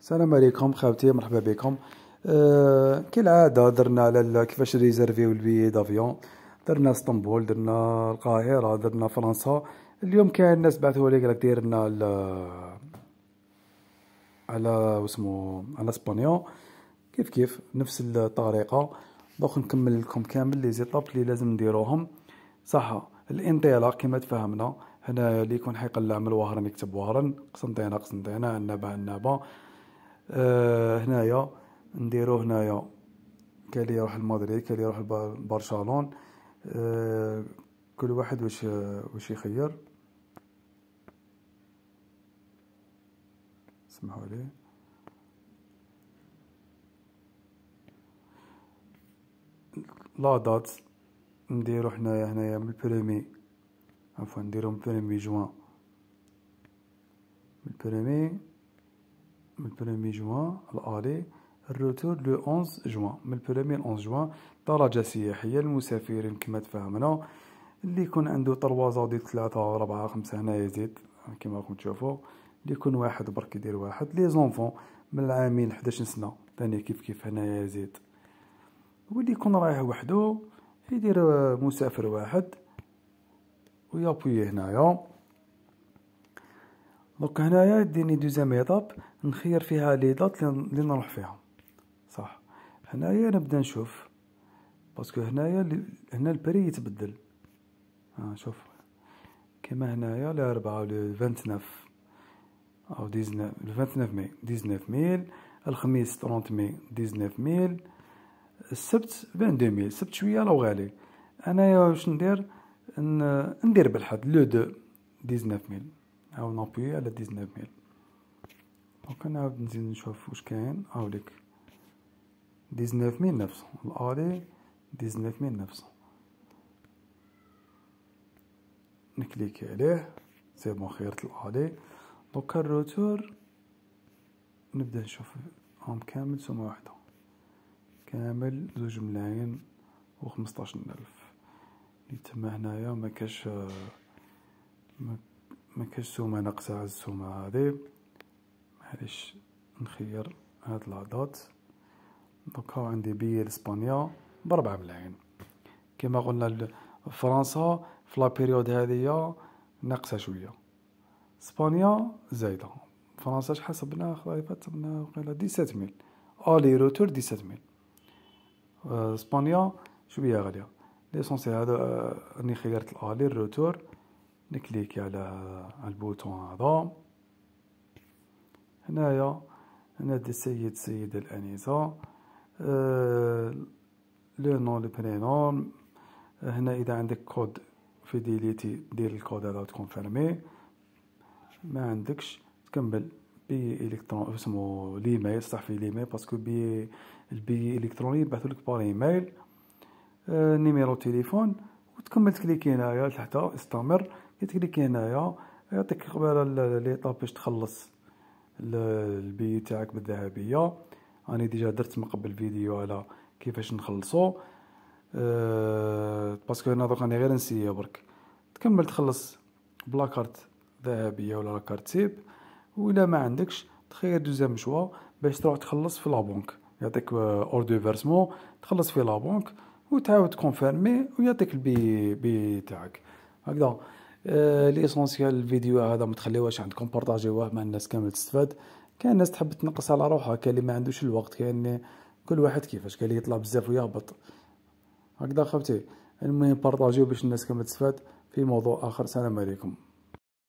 السلام عليكم خاوتي، مرحبا بكم. كالعاده درنا على كيفاش ريزيرفيو البيي دافيون، درنا اسطنبول، درنا القاهره، درنا فرنسا. اليوم كاين الناس بعثوا لي قالك دير لنا على واسمو على اسبانيا، كيف نفس الطريقه. دوك نكمل لكم كامل لي زيطاب اللي لازم نديروهم صح. الانطلاق كما تفاهمنا هنا اللي يكون حيقلع من الوهران يكتب وهران، قسنطينه، عنابه عنابه. هنايا نديرو هنايا كالي يروح المدريد، كالي يروح برشلون. كل واحد واش يخير. اسمحوا لي، لا دات نديرو حنايا هنايا من البريمي، عفوا نديرو من البريمي جوان، من البريمي جوان الالي الروتور لو 11 جوان، من البريمي 11 جوان. درجة سياحية للمسافرين كما تفاهمنا، اللي يكون عنده 3 زاوديت 3 4 5 هنا يزيد كما راكم تشوفوا. اللي يكون واحد برك يدير واحد. لي زونفون من العامين 11 سنة ثاني كيف هنايا يزيد. واللي يكون رايح وحده يدير مسافر واحد ويابوي هنايا. دوك هنايا ديني دوزيام ايطاب نخير فيها لي دات اللي نروح فيها صح. هنايا نبدا نشوف باسكو هنايا هنا البري يتبدل. شوف كما هنايا الاربعة لو 29 او 19 لو 29 مي 19000، الخميس 30 مي 19000، السبت 22000. السبت شويه راه غالي. انايا واش ندير؟ ندير بالحد لو 2 19000 او نابوي على 19000. دونك نعاود نزيد نشوف واش كاين. هاوليك 19900 الالي 19900. نكليكي عليه سي بون، خيرت الالي. دونك الروتور نبدا نشوف هم كامل سمه واحده كامل 2,015,000 لي تما هنايا. ما كاش سومه ناقصه على السومه هذه. معليش نخير هاد لاضات. دوك هاو عندي بي لاسبانيا ب4,000,000. كما قلنا فرنسا في لا بيريود هذه ناقصه شويه، اسبانيا زايده. فرنسا شحال صبنا خريفات صبنا وقيلا 17000 الي روتور 17000. اسبانيا شويه غاليه. ليسونسيال هذا اني خيرت الالي الروتور. نكليكي على البوتون هذا هنايا. هنا دي السيد سيدة الانسه لو نون لو برينون. هنا اذا عندك كود فيديليتي دير الكود هذا تكونفيرمي. ما عندكش تكمل بي الكترون اسمو ليميل صح، في ليميل باسكو بي البي الكتروني يبعثوا لك بار ايميل. نيميرو تليفون وتكمل تكليكي هنايا لتحت استمر. كتكليكي هنايا يعطيك قباله لي طاب باش تخلص البي تاعك بالذهبيه. راني ديجا درت من قبل فيديو على كيفاش نخلصو. باسكو هنا دوك راني غير نسيا برك. تكمل تخلص بلا كارت ذهبيه ولا كارت سيب. ولا ما عندكش تخير دوزيام شوا باش تروح تخلص في لابونك. يعطيك اوردو فيرسمون تخلص في لابونك وتعاود كونفيرمي ويعطيك البي تاعك هكذا. ليسونسيال الفيديو هذا ما تخليوهش عندكم، بارطاجيوه مع الناس كامل تستفاد. كاين ناس تحب تنقص على روحها، كاين اللي ما عندوش الوقت، كاين كل واحد كيفاش، كاين اللي يطلع بزاف ويهبط هكذا خاوتي. المهم بارطاجيو باش الناس كامل تستفاد في موضوع اخر. السلام عليكم.